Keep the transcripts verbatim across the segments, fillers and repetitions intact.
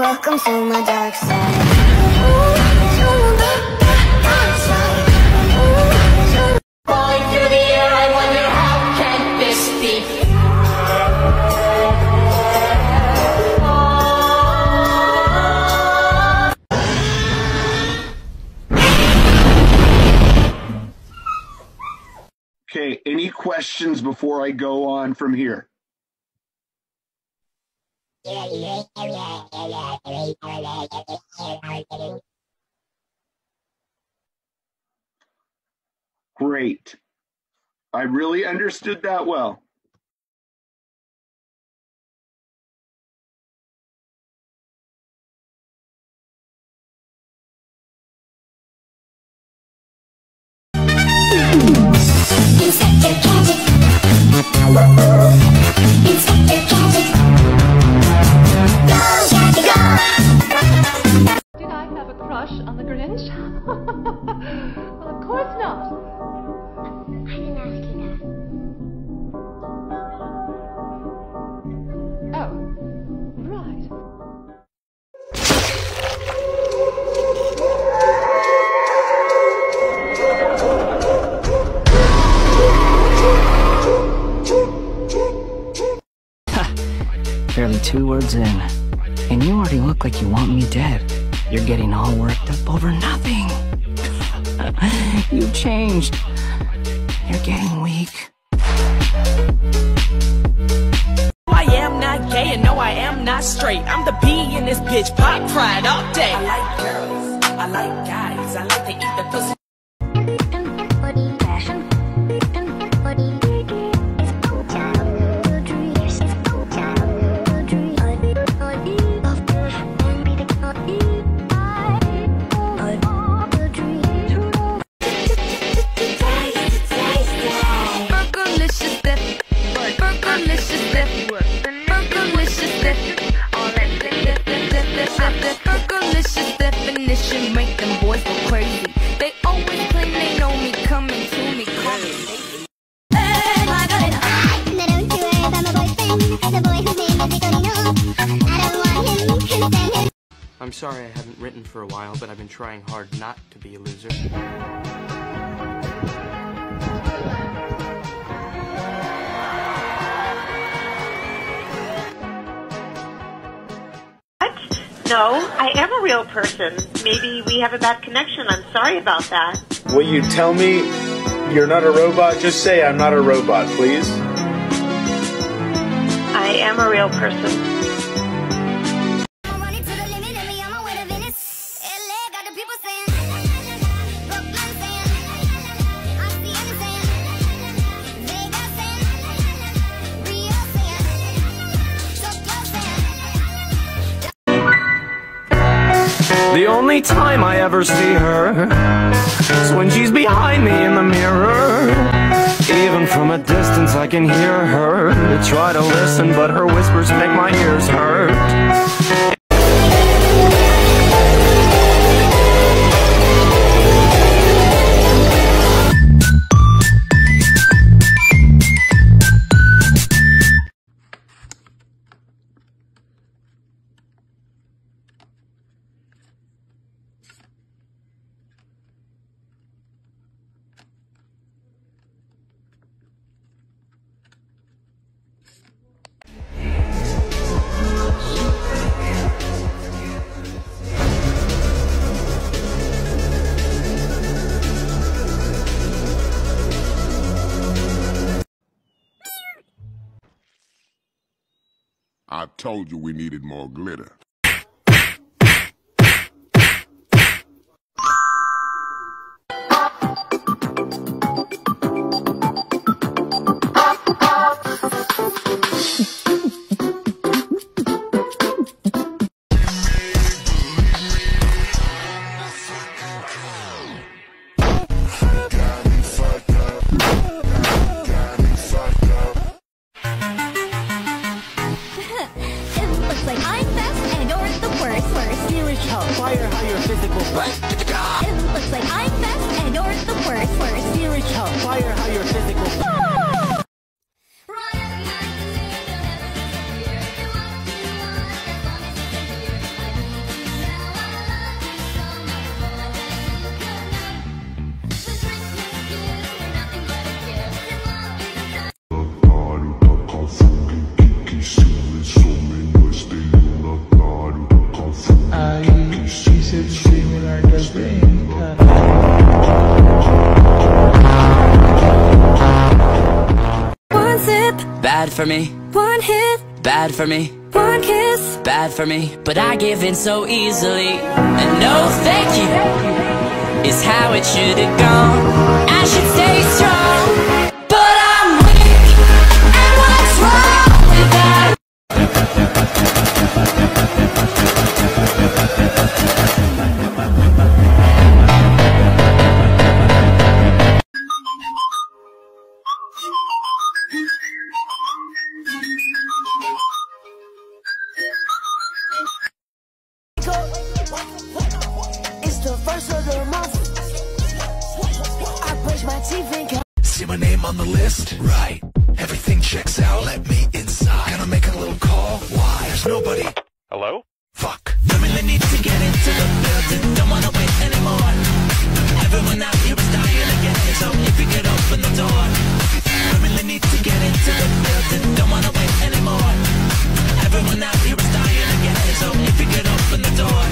Welcome to my dark side. Falling through the air, I wonder how can this be? Okay, any questions before I go on from here? Great. I really understood that well. Inspector Gadget. Inspector Gadget. Did I have a crush on the Grinch? Well, of course not. I didn't ask you that. Oh, right. Ha! Barely two words in. And you already look like you want me dead. You're getting all worked up over nothing. You've changed. You're getting weak. I am not gay and no, I am not straight. I'm the bee in this bitch, pop pride all day. I like girls, I like guys, I like to eat the pussy. I'm sorry I haven't written for a while, but I've been trying hard not to be a loser. What? No, I am a real person. Maybe we have a bad connection. I'm sorry about that. Will you tell me you're not a robot? Just say I'm not a robot, please. I am a real person. The only time I ever see her is when she's behind me in the mirror. Even from a distance I can hear her. I try to listen, but her whispers make my ears hurt. I told you we needed more glitter. Like I'm best and matter how your physical... Bad for me, one hit, bad for me, one kiss, bad for me, but I give in so easily, and no thank you is how it should have gone. I should stay strong, but I'm weak, and what's wrong with that? It's the first of the month. I brush my teeth and come. See my name on the list? Right. Everything checks out. Let me inside. Gonna make a little call. Why? There's nobody. Hello? Fuck. I really need to get into the building. Don't wanna wait anymore. Everyone out here is dying again. So if you could open the door. I really need to get into the building. Don't wanna wait anymore. Everyone out here is dying again. So if you could open the door.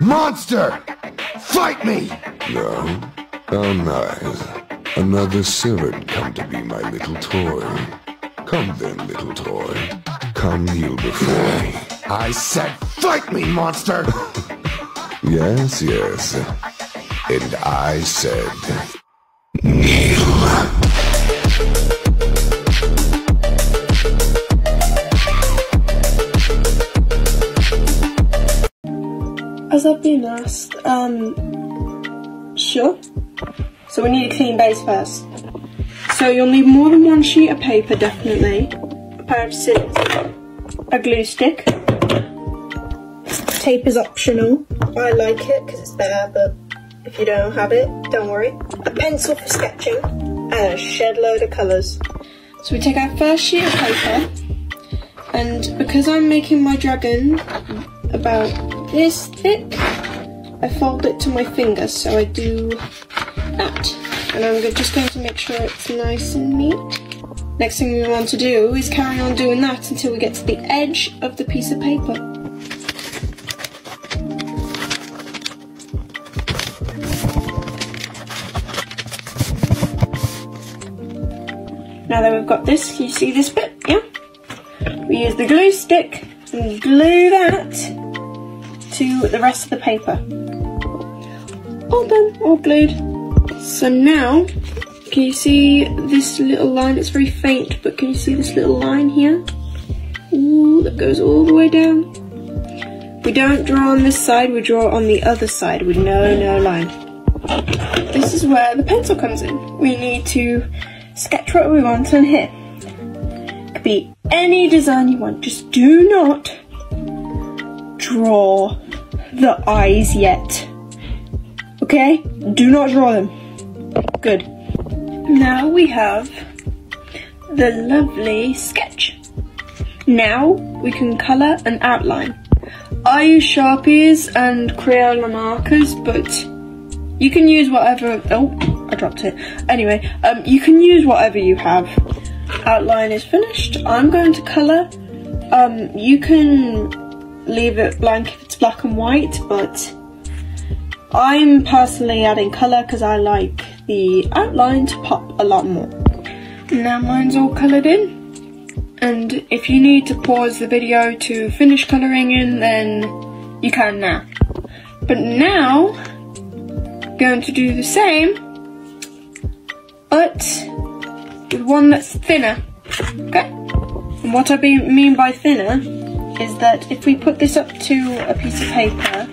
Monster! Fight me! No? Oh, nice. Another servant come to be my little toy. Come then, little toy. Come you before me. I said fight me, monster! Yes, yes. And I said... kneel. As I've been asked, um, sure. So we need a clean base first. So you'll need more than one sheet of paper, definitely. A pair of scissors, a glue stick. Tape is optional. I like it because it's there, but if you don't have it, don't worry. A pencil for sketching, and a shed load of colours. So we take our first sheet of paper, and because I'm making my dragon about this thick, I fold it to my finger, so I do that, and I'm just going to make sure it's nice and neat. Next thing we want to do is carry on doing that until we get to the edge of the piece of paper. Now that we've got this, can you see this bit? Yeah. We use the glue stick and glue that to the rest of the paper. All done, all glued. So now, can you see this little line? It's very faint, but can you see this little line here? Ooh, that goes all the way down. We don't draw on this side, we draw on the other side with no, no line. This is where the pencil comes in. We need to sketch what we want on here. It could be any design you want, just do not draw the eyes yet. Okay? Do not draw them. Good. Now we have the lovely sketch. Now we can colour and outline. I use Sharpies and Crayola markers, but you can use whatever. Oh, I dropped it. Anyway, um, you can use whatever you have. Outline is finished. I'm going to colour. Um, you can leave it blank if it's black and white, but I'm personally adding colour because I like the outline to pop a lot more. Now mine's all coloured in. And if you need to pause the video to finish colouring in, then you can now. But now, I'm going to do the same, but with one that's thinner, okay? And what I be mean by thinner is that if we put this up to a piece of paper,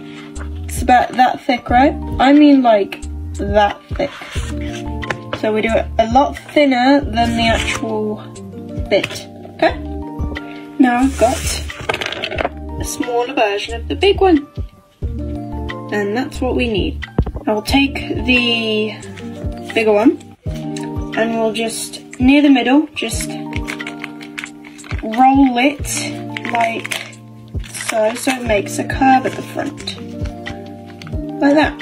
it's about that thick, right? I mean like that thick. So we do it a lot thinner than the actual bit. Okay, now I've got a smaller version of the big one, and that's what we need. I'll take the bigger one, and we'll just, near the middle, just roll it like so, so it makes a curve at the front. Like that.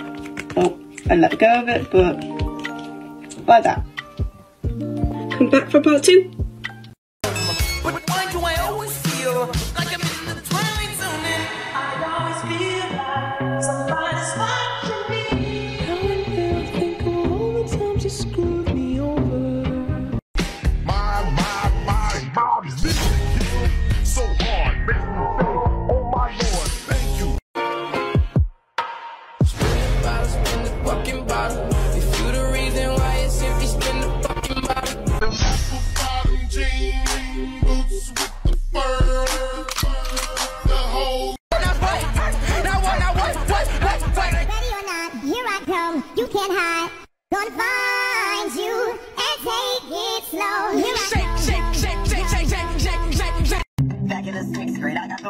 Oh, I let go of it, but like that. Come back for part two.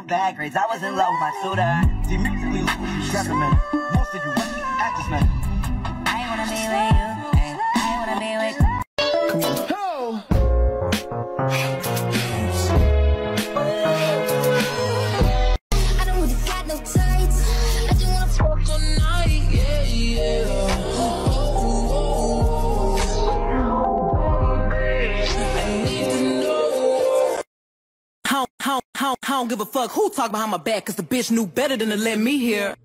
Bad grades, I was in love with my soda. You musically look who you shepherd, man. Most of you rookie actors, man. I wanna be with you, and I wanna be with you. Cool. I don't really got no tights. I just wanna fuck all night, yeah, yeah. Oh, oh, oh. I need to know. How, how? I don't give a fuck who talk behind my back, cause the bitch knew better than to let me hear.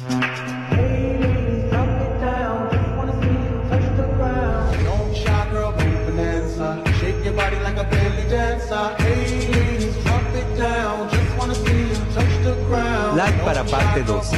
Thank you. Like para parte dos.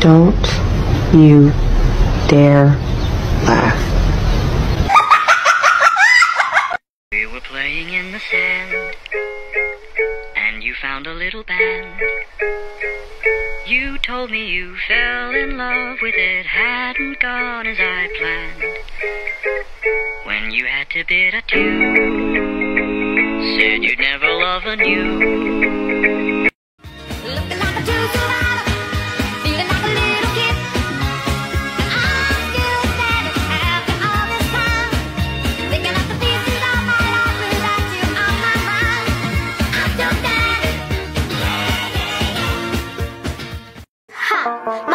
Don't you dare laugh. We were playing in the sand, and you found a little band. You told me you fell in love with it, hadn't gone as I planned. When you had to bid adieu, said you'd never love anew. Looking like a two-two-I. Bye.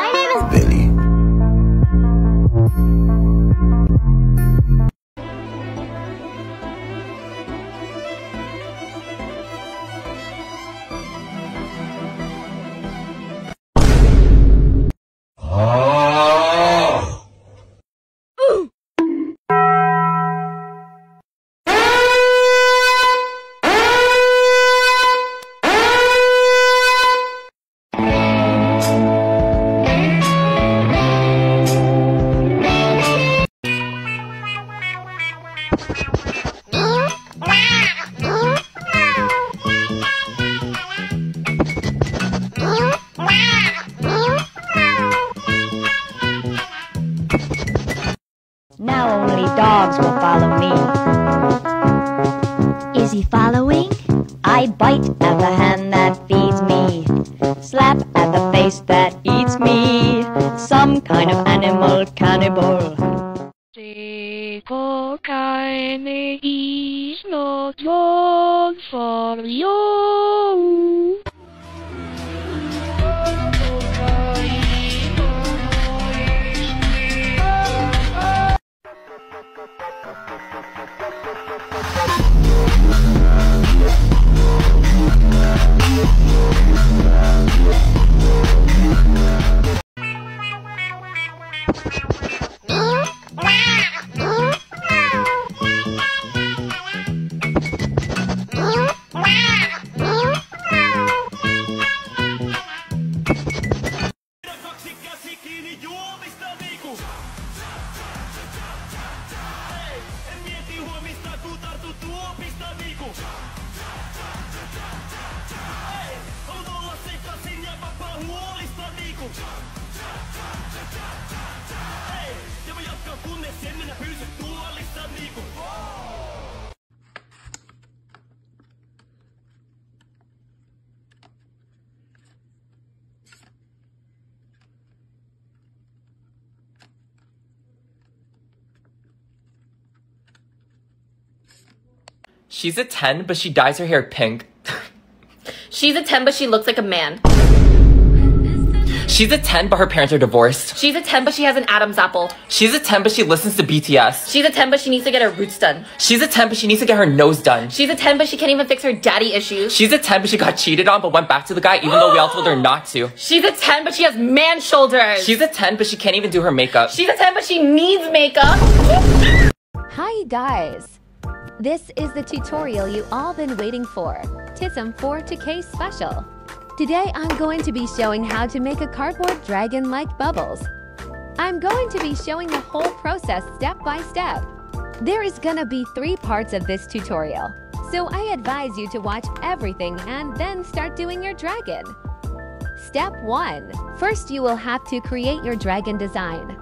She's a ten, but she dyes her hair pink. She's a ten, but she looks like a man. She's a ten, but her parents are divorced. She's a ten, but she has an Adam's apple. She's a ten, but she listens to B T S. She's a ten, but she needs to get her roots done. She's a ten, but she needs to get her nose done. She's a ten, but she can't even fix her daddy issues. She's a ten, but she got cheated on, but went back to the guy, even though we all told her not to. She's a ten, but she has man shoulders. She's a ten, but she can't even do her makeup. She's a ten, but she needs makeup. Hi, guys. This is the tutorial you all been waiting for, Tism four two K special. Today I'm going to be showing how to make a cardboard dragon-like bubbles. I'm going to be showing the whole process step by step. There is gonna be three parts of this tutorial, so I advise you to watch everything and then start doing your dragon. Step one. First you will have to create your dragon design.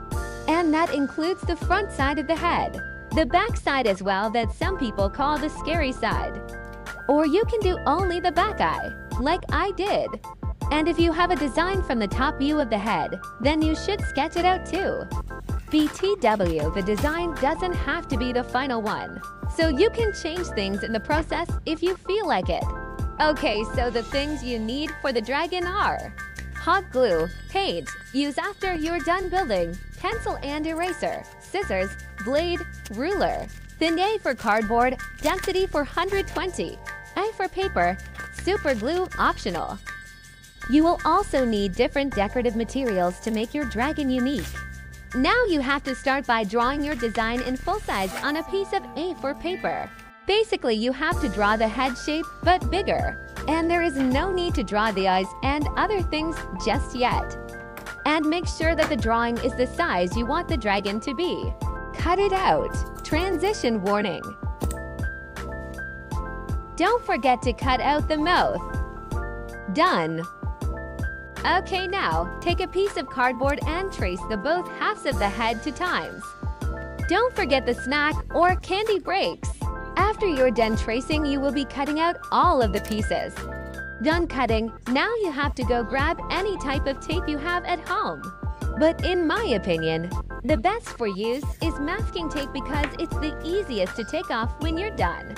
And that includes the front side of the head. The back side as well, that some people call the scary side. Or you can do only the back eye, like I did. And if you have a design from the top view of the head, then you should sketch it out too. B T W, the design doesn't have to be the final one. So you can change things in the process if you feel like it. Okay, so the things you need for the dragon are hot glue, paint, use after you're done building, pencil and eraser, scissors, blade, ruler, thin A for cardboard, density for one hundred twenty, A for paper, super glue optional. You will also need different decorative materials to make your dragon unique. Now you have to start by drawing your design in full size on a piece of A four paper. Basically you have to draw the head shape but bigger, and there is no need to draw the eyes and other things just yet. And make sure that the drawing is the size you want the dragon to be. Cut it out. Transition warning. Don't forget to cut out the mouth. Done. Okay, now take a piece of cardboard and trace the both halves of the head to times. Don't forget the snack or candy breaks. After you're done tracing, you will be cutting out all of the pieces. Done cutting, now you have to go grab any type of tape you have at home. But in my opinion, the best for use is masking tape because it's the easiest to take off when you're done.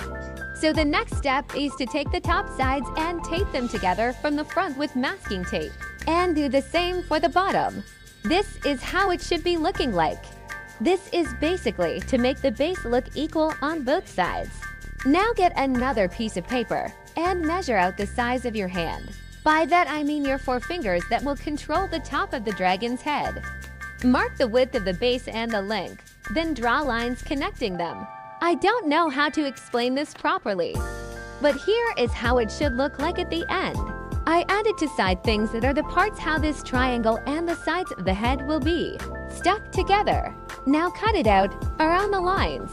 So the next step is to take the top sides and tape them together from the front with masking tape. And do the same for the bottom. This is how it should be looking like. This is basically to make the base look equal on both sides. Now get another piece of paper and measure out the size of your hand. By that I mean your four fingers that will control the top of the dragon's head. Mark the width of the base and the length, then draw lines connecting them. I don't know how to explain this properly, but here is how it should look like at the end. I added to side things that are the parts how this triangle and the sides of the head will be stuck together. Now cut it out around the lines.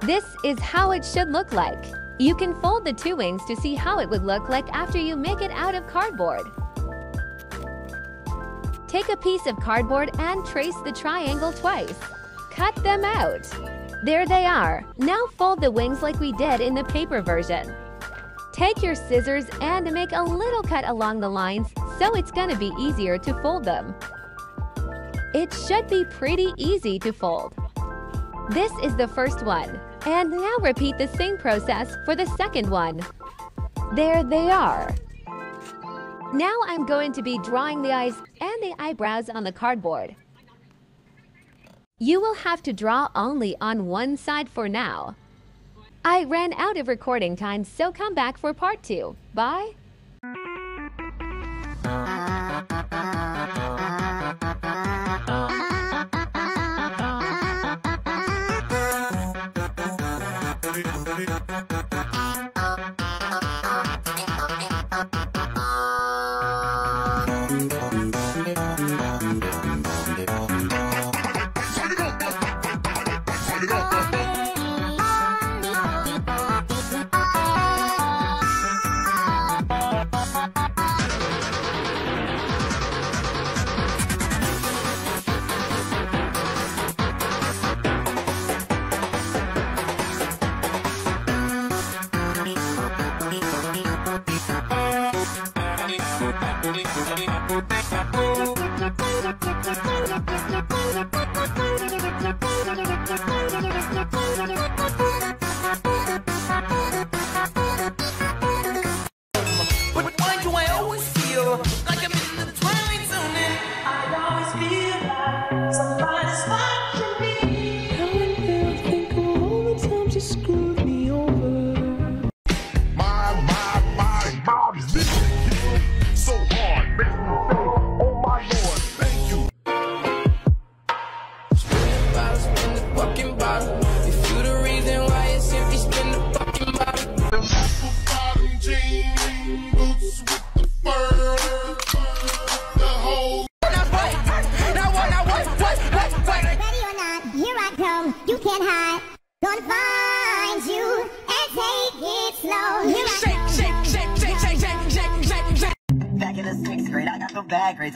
This is how it should look like. You can fold the two wings to see how it would look like after you make it out of cardboard. Take a piece of cardboard and trace the triangle twice. Cut them out. There they are. Now fold the wings like we did in the paper version. Take your scissors and make a little cut along the lines so it's gonna be easier to fold them. It should be pretty easy to fold. This is the first one. And now repeat the same process for the second one. There they are. Now I'm going to be drawing the eyes and the eyebrows on the cardboard. You will have to draw only on one side for now. I ran out of recording time, so come back for part two. Bye!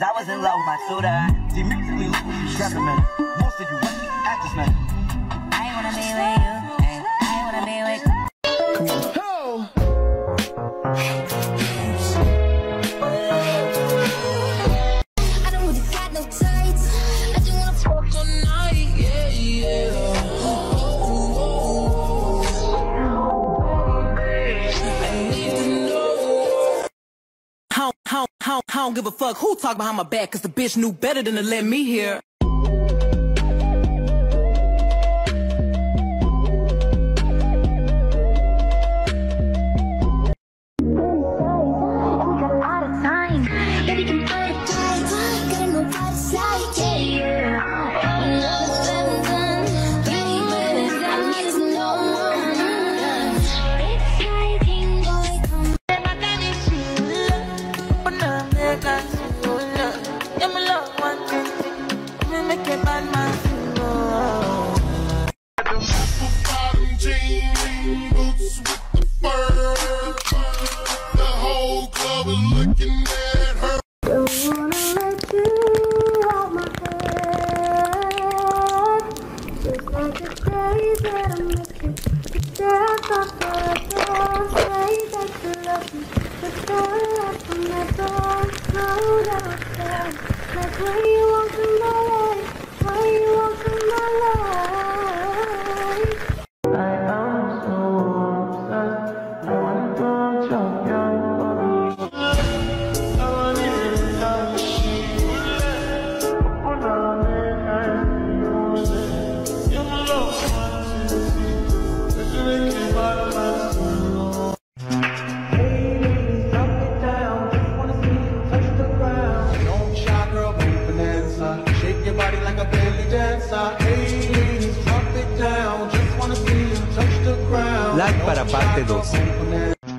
I was in love with my soda. The music we look at you strapping, man. Most of you lucky actors, man. I wanna be with you. I wanna be with you. Oh. I don't really got no tights. I just wanna fuck all night. Yeah, yeah. Oh, oh, oh, oh. I need to know. How, how, how, how I don't give a fuck who talk behind my back, cause the bitch knew better than to let me hear. Like para parte dos.